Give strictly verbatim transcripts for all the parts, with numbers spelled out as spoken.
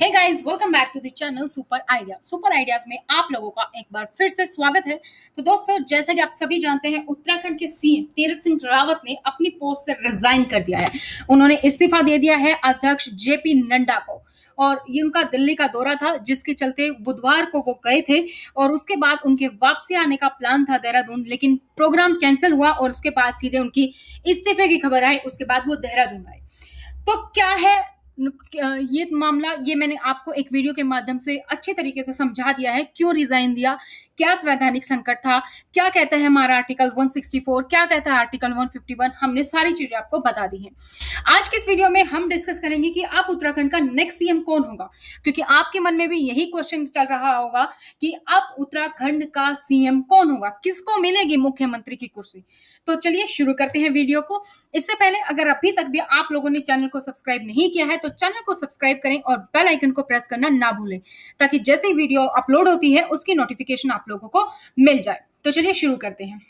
Hey guys, welcome back to the channel Super Idea. Super Ideas में आप लोगों का एक बार फिर से स्वागत है। तो दोस्तों, जैसा कि आप सभी जानते हैं, उत्तराखंड के सीएम तीरथ सिंह रावत ने अपनी पोस्ट से रिजाइन कर दिया है। उन्होंने इस्तीफा दे दिया है अध्यक्ष जेपी नड्डा को, और ये उनका दिल्ली का दौरा था, जिसके चलते बुधवार को वो गए थे और उसके बाद उनके वापसी आने का प्लान था देहरादून, लेकिन प्रोग्राम कैंसिल हुआ और उसके बाद सीधे उनकी इस्तीफे की खबर आई। उसके बाद वो देहरादून आए। तो क्या है ये मामला, ये मैंने आपको एक वीडियो के माध्यम से अच्छे तरीके से समझा दिया है। क्यों रिजाइन दिया, क्या संवैधानिक संकट था, क्या कहता है हमारा आर्टिकल एक सौ चौंसठ, क्या कहता है आर्टिकल एक सौ इक्यावन, हमने सारी चीजें आपको बता दी हैं। आज के इस वीडियो में हम डिस्कस करेंगे कि आप उत्तराखंड का नेक्स्ट सीएम कौन होगा, क्योंकि आपके मन में भी यही क्वेश्चन चल रहा होगा कि अब उत्तराखंड का सीएम कौन होगा, किसको मिलेगी मुख्यमंत्री की कुर्सी। तो चलिए शुरू करते हैं वीडियो को। इससे पहले अगर अभी तक भी आप लोगों ने चैनल को सब्सक्राइब नहीं किया है तो चैनल को सब्सक्राइब करें और बेल आइकन को प्रेस करना ना भूलें, ताकि जैसे ही वीडियो अपलोड होती है उसकी नोटिफिकेशन आप लोगों को मिल जाए। तो चलिए शुरू करते हैं।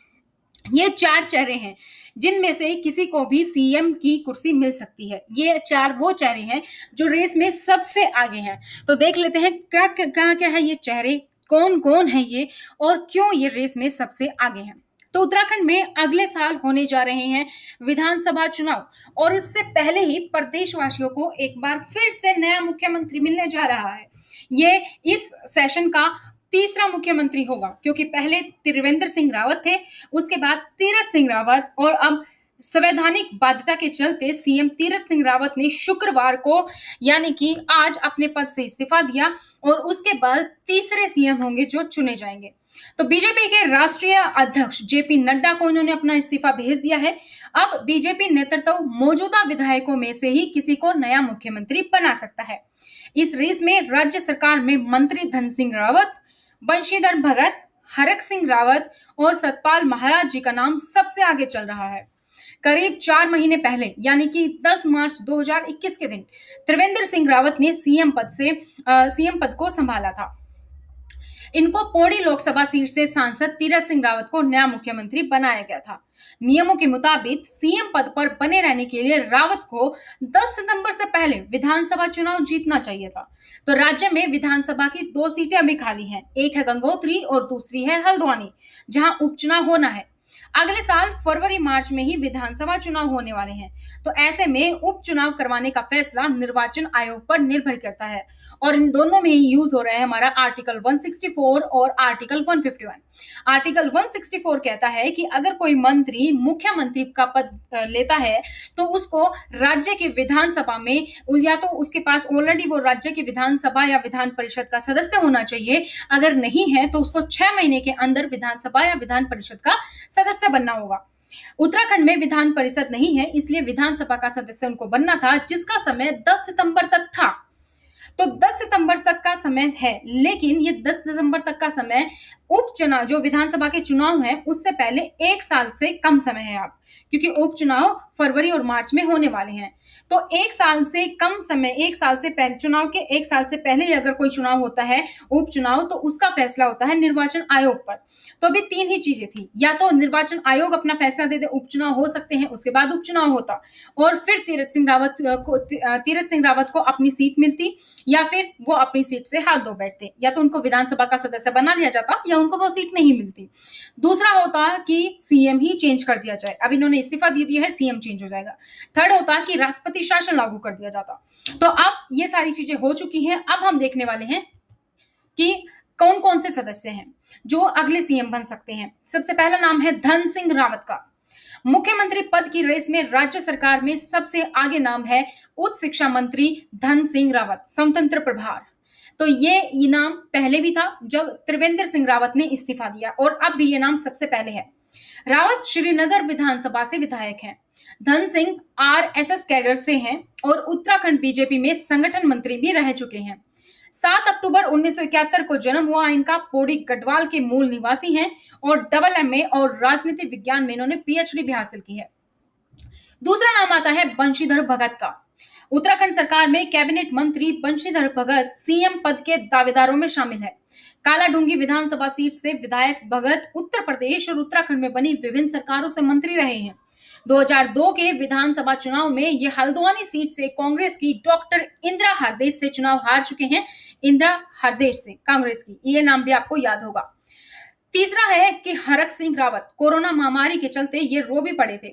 ये चार चेहरे हैं जिनमें से किसी को भी सीएम की कुर्सी मिल सकती है। ये चार वो चेहरे हैं जो रेस में सबसे आगे हैं। तो देख लेते हैं क्या क्या क्या है ये चेहरे, कौन कौन है ये और क्यों ये रेस में सबसे आगे हैं। तो उत्तराखंड में अगले साल होने जा रहे हैं विधानसभा चुनाव, और उससे पहले ही प्रदेशवासियों को एक बार फिर से नया मुख्यमंत्री मिलने जा रहा है। ये इस सेशन का तीसरा मुख्यमंत्री होगा, क्योंकि पहले त्रिवेंद्र सिंह रावत थे, उसके बाद तीरथ सिंह रावत, और अब संवैधानिक बाध्यता के चलते सीएम तीरथ सिंह रावत ने शुक्रवार को यानी कि आज अपने पद से इस्तीफा दिया, और उसके बाद तीसरे सीएम होंगे जो चुने जाएंगे। तो बीजेपी के राष्ट्रीय अध्यक्ष जेपी नड्डा को इन्होंने अपना इस्तीफा भेज दिया है। अब बीजेपी नेतृत्व मौजूदा विधायकों में से ही किसी को नया मुख्यमंत्री बना सकता है। इस रेस में राज्य सरकार में मंत्री धन सिंह रावत, बंशीधर भगत, हरक सिंह रावत और सतपाल महाराज जी का नाम सबसे आगे चल रहा है। करीब चार महीने पहले यानी कि दस मार्च दो हज़ार इक्कीस के दिन त्रिवेंद्र सिंह रावत ने सीएम पद से सीएम पद को संभाला था। इनको पौड़ी लोकसभा सीट से सांसद तीरथ सिंह रावत को नया मुख्यमंत्री बनाया गया था। नियमों के मुताबिक सीएम पद पर बने रहने के लिए रावत को दस सितंबर से पहले विधानसभा चुनाव जीतना चाहिए था। तो राज्य में विधानसभा की दो सीटें अभी खाली हैं, एक है गंगोत्री और दूसरी है हल्द्वानी, जहां उपचुनाव होना है। अगले साल फरवरी मार्च में ही विधानसभा चुनाव होने वाले हैं। तो ऐसे में उपचुनाव करवाने का फैसला निर्वाचन आयोग पर निर्भर करता है, और इन दोनों में ही यूज हो रहा है हमारा आर्टिकल एक सौ चौंसठ और आर्टिकल एक सौ इक्यावन। आर्टिकल एक सौ चौंसठ कहता है कि अगर कोई मंत्री मुख्यमंत्री का पद लेता है तो उसको राज्य के विधानसभा में, या तो उसके पास ऑलरेडी वो राज्य के विधानसभा या विधान परिषद का सदस्य होना चाहिए, अगर नहीं है तो उसको छह महीने के अंदर विधानसभा या विधान परिषद का सदस्य बनना होगा। उत्तराखंड में विधान परिषद नहीं है, इसलिए विधानसभा का सदस्य उनको बनना था, जिसका समय दस सितंबर तक था। तो दस सितंबर तक का समय है, लेकिन ये दस सितंबर तक का समय उपचुनाव जो विधानसभा के चुनाव है उससे पहले एक साल से कम समय है आप, क्योंकि उपचुनाव फरवरी और मार्च में होने वाले हैं। तो एक साल से कम समय, एक साल से पहले चुनाव के एक साल से पहले अगर कोई चुनाव होता है उपचुनाव, तो उसका फैसला होता है निर्वाचन आयोग पर। तो अभी तीन ही चीजें थी, या तो निर्वाचन आयोग अपना फैसला दे दे, उपचुनाव हो सकते हैं, उसके बाद उपचुनाव होता और फिर तीरथ सिंह रावत को तीरथ सिंह रावत को अपनी सीट मिलती, या फिर वो अपनी सीट से हाथ धो बैठते, या तो उनको विधानसभा का सदस्य बना लिया जाता या उनको वो सीट नहीं मिलती। दूसरा होता कि सीएम ही चेंज कर दिया जाए, अब इन्होंने इस्तीफा दे दिया है, सीएम चेंज हो जाएगा। थर्ड होता कि राष्ट्रपति शासन लागू कर दिया जाता। तो अब ये सारी चीजें हो चुकी हैं। अब हम देखने वाले हैं कि कौन कौन से सदस्य हैं जो अगले सीएम बन सकते हैं। सबसे पहला नाम है धन सिंह रावत का। मुख्यमंत्री पद की रेस में राज्य सरकार में सबसे आगे नाम है उच्च शिक्षा मंत्री धन सिंह रावत, स्वतंत्र प्रभार। तो ये ये नाम पहले भी था जब त्रिवेंद्र सिंह रावत ने इस्तीफा दिया, और अब भी ये नाम सबसे पहले है। रावत श्रीनगर विधानसभा से विधायक हैं। धन सिंह आरएसएस कैडर से हैं और उत्तराखंड बीजेपी में संगठन मंत्री भी रह चुके हैं। सात अक्टूबर उन्नीस सौ इकहत्तर को जन्म हुआ इनका, पौड़ी गढ़वाल के मूल निवासी हैं और डबल एमए और राजनीति विज्ञान में इन्होंने पीएचडी भी हासिल की है। दूसरा नाम आता है बंशीधर भगत का। उत्तराखंड सरकार में कैबिनेट मंत्री बंशीधर भगत सीएम पद के दावेदारों में शामिल है। कालाडूंगी विधानसभा सीट से विधायक भगत उत्तर प्रदेश और उत्तराखंड में बनी विभिन्न सरकारों से मंत्री रहे हैं। दो हज़ार दो के विधानसभा चुनाव में ये हल्द्वानी सीट से कांग्रेस की डॉक्टर इंदिरा हरदेश से चुनाव हार चुके हैं। इंदिरा हरदेश से कांग्रेस की, ये नाम भी आपको याद होगा। तीसरा है कि हरक सिंह रावत, कोरोना महामारी के चलते ये रो भी पड़े थे।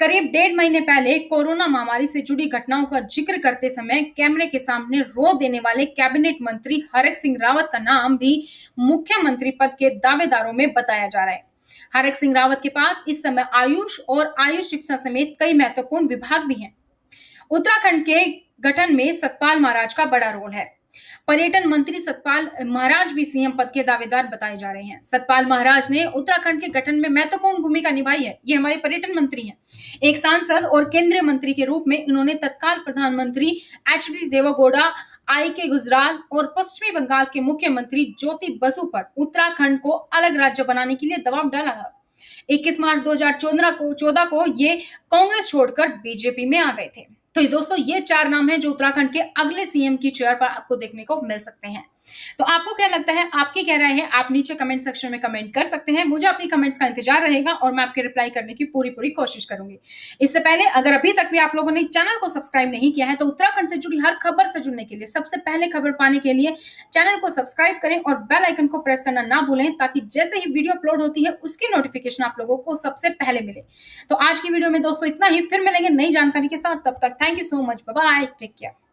करीब डेढ़ महीने पहले कोरोना महामारी से जुड़ी घटनाओं का जिक्र करते समय कैमरे के सामने रो देने वाले कैबिनेट मंत्री हरक सिंह रावत का नाम भी मुख्यमंत्री पद के दावेदारों में बताया जा रहा है। हरक सिंह रावत के पास इस समय आयुष और आयुष शिक्षा समेत कई महत्वपूर्ण विभाग भी हैं। उत्तराखंड के गठन में सतपाल महाराज का बड़ा रोल है। पर्यटन मंत्री सतपाल महाराज भी सीएम पद के दावेदार बताए जा रहे हैं। सतपाल महाराज ने उत्तराखंड के गठन में महत्वपूर्ण भूमिका निभाई है। ये हमारे पर्यटन मंत्री हैं। एक सांसद और केंद्रीय मंत्री के रूप में इन्होंने तत्काल प्रधानमंत्री एच डी देवगौड़ा, आई के गुजराल और पश्चिमी बंगाल के मुख्यमंत्री ज्योति बसु पर उत्तराखंड को अलग राज्य बनाने के लिए दबाव डाला है। इक्कीस मार्च दो हजार चौदह को चौदह को ये कांग्रेस छोड़कर बीजेपी में आ गए थे। तो ये दोस्तों ये चार नाम हैं जो उत्तराखंड के अगले सीएम की चेयर पर आपको देखने को मिल सकते हैं। तो आपको क्या लगता है, आपकी क्या राय है? आप नीचे कमेंट सेक्शन में कमेंट कर सकते हैं। मुझे आपकी कमेंट्स का इंतजार रहेगा और मैं आपके रिप्लाई करने की पूरी पूरी कोशिश करूंगी। इससे पहले अगर अभी तक भी आप लोगों ने चैनल को सब्सक्राइब नहीं किया है तो उत्तराखंड से जुड़ी हर खबर से जुड़ने के लिए, सबसे पहले खबर पाने के लिए चैनल को सब्सक्राइब करें और बेल आइकन को प्रेस करना ना भूलें, ताकि जैसे ही वीडियो अपलोड होती है उसकी नोटिफिकेशन आप लोगों को सबसे पहले मिले। तो आज की वीडियो में दोस्तों इतना ही, फिर मिलेंगे नई जानकारी के साथ। तब तक thank you so much, bye bye, take care.